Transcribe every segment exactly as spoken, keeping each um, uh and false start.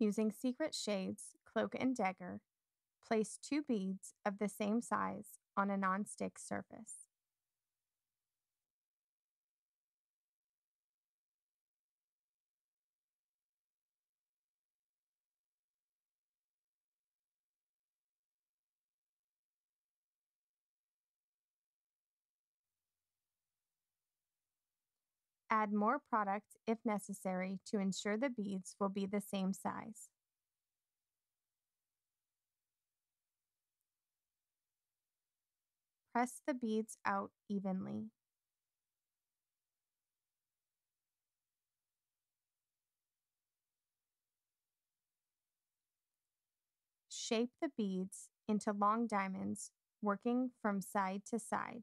Using Secrets Shade's Cloak and Dagger, place two beads of the same size on a non-stick surface. Add more product if necessary to ensure the beads will be the same size. Press the beads out evenly. Shape the beads into long diamonds, working from side to side.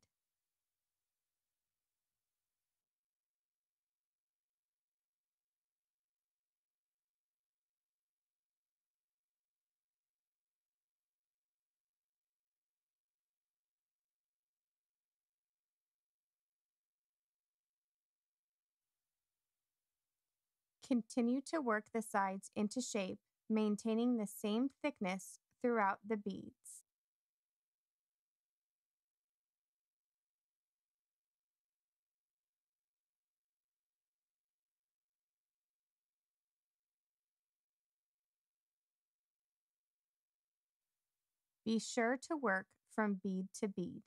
Continue to work the sides into shape, maintaining the same thickness throughout the beads. Be sure to work from bead to bead.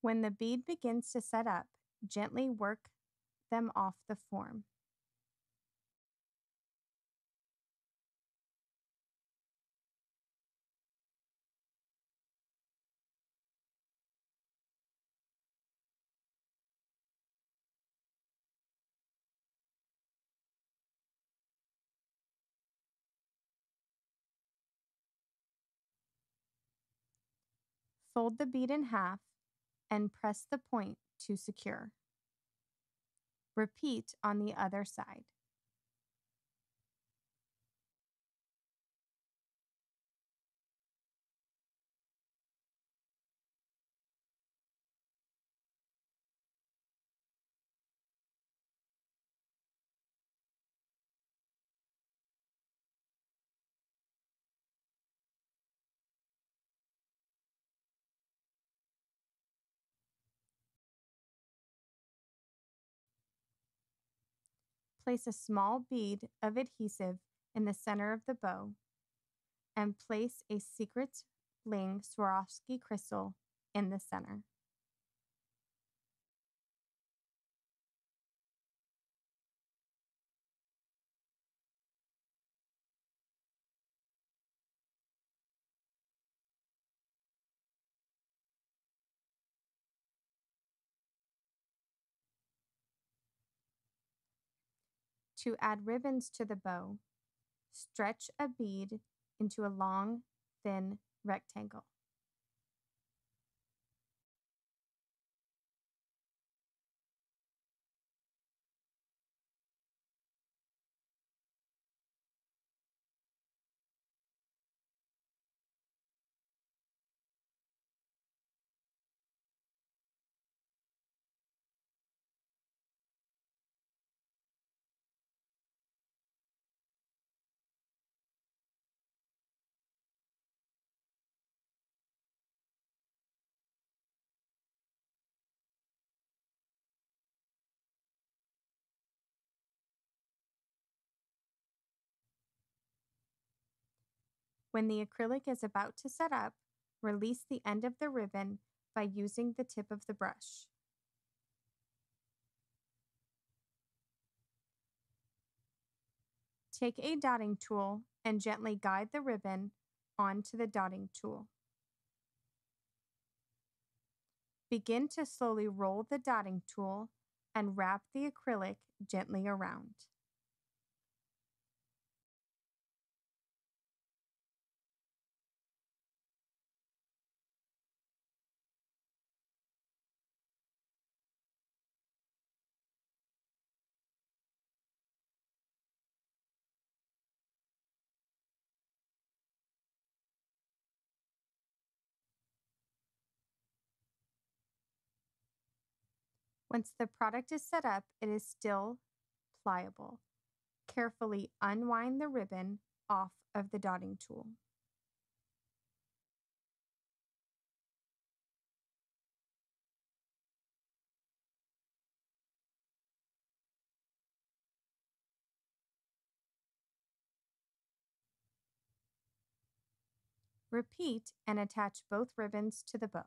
When the bead begins to set up, gently work them off the form. Fold the bead in half and press the point to secure. Repeat on the other side. Place a small bead of adhesive in the center of the bow and place a Secrets Bling Swarovski crystal in the center. To add ribbons to the bow, stretch a bead into a long, thin rectangle. When the acrylic is about to set up, release the end of the ribbon by using the tip of the brush. Take a dotting tool and gently guide the ribbon onto the dotting tool. Begin to slowly roll the dotting tool and wrap the acrylic gently around. Once the product is set up, it is still pliable. Carefully unwind the ribbon off of the dotting tool. Repeat and attach both ribbons to the bow.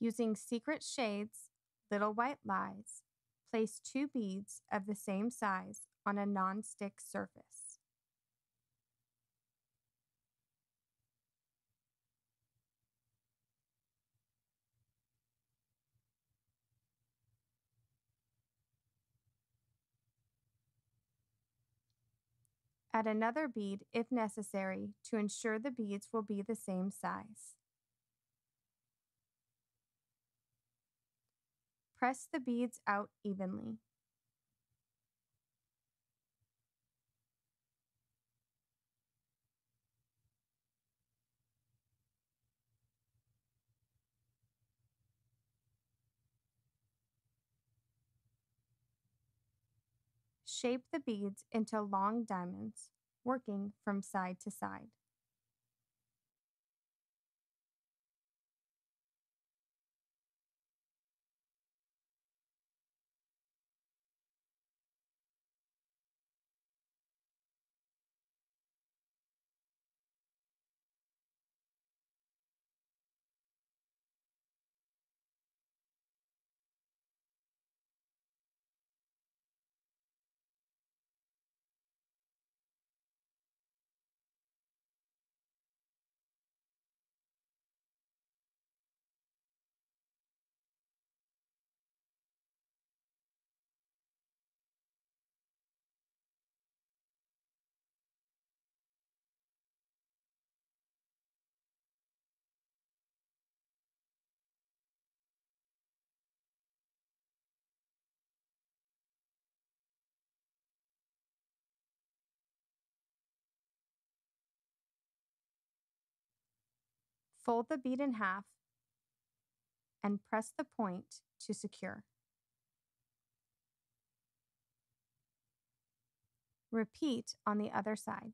Using Secrets Shade's Little White Lies, place two beads of the same size on a non-stick surface. Add another bead if necessary to ensure the beads will be the same size. Press the beads out evenly. Shape the beads into long diamonds, working from side to side. Fold the bead in half and press the point to secure. Repeat on the other side.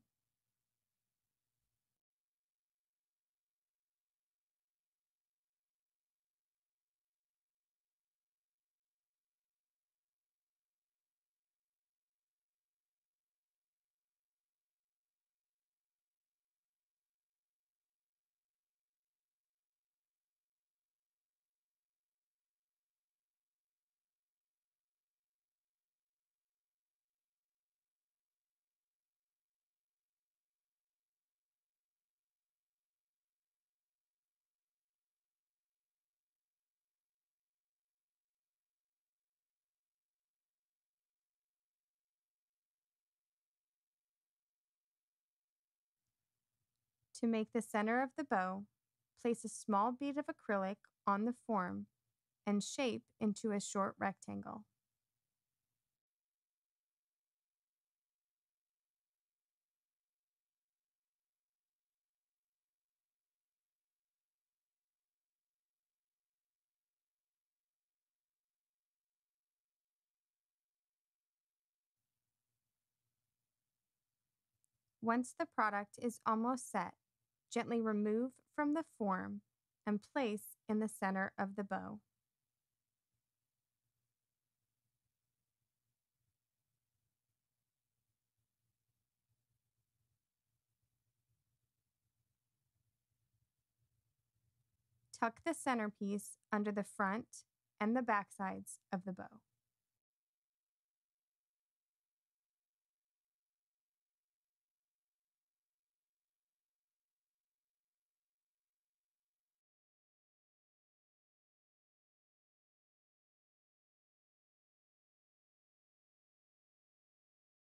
To make the center of the bow, place a small bead of acrylic on the form and shape into a short rectangle. Once the product is almost set, gently remove from the form and place in the center of the bow. tuck the centerpiece under the front and the back sides of the bow.